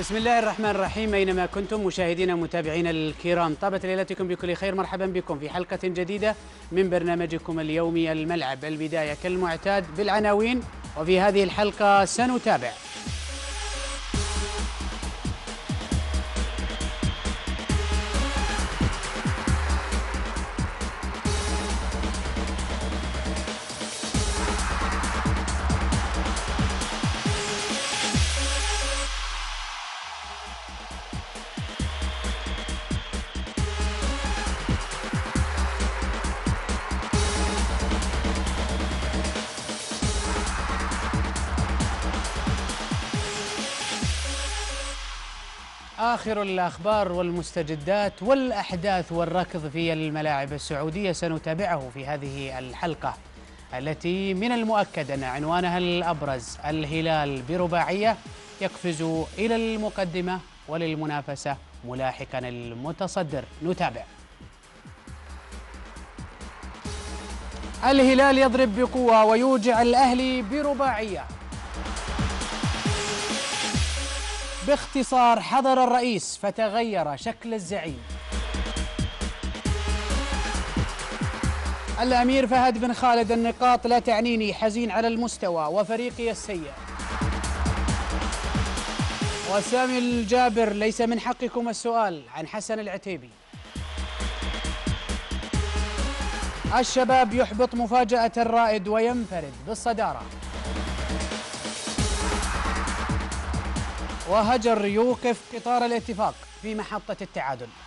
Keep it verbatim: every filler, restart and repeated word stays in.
بسم الله الرحمن الرحيم. أينما كنتم مشاهدينا متابعينا الكرام، طابت ليلتكم بكل خير. مرحبا بكم في حلقة جديدة من برنامجكم اليومي الملعب. البداية كالمعتاد بالعناوين، وفي هذه الحلقة سنتابع آخر الأخبار والمستجدات والأحداث والركض في الملاعب السعودية، سنتابعه في هذه الحلقة التي من المؤكد أن عنوانها الأبرز الهلال برباعية يقفز إلى المقدمة وللمنافسة ملاحقا المتصدر. نتابع الهلال يضرب بقوة ويوجع الأهلي برباعية. باختصار، حضر الرئيس فتغير شكل الزعيم. الأمير فهد بن خالد: النقاط لا تعنيني، حزين على المستوى وفريقي السيء. وسامي الجابر: ليس من حقكم السؤال عن حسن العتيبي. الشباب يحبط مفاجأة الرائد وينفرد بالصدارة. وهجر يوقف قطار الاتفاق في محطة التعادل.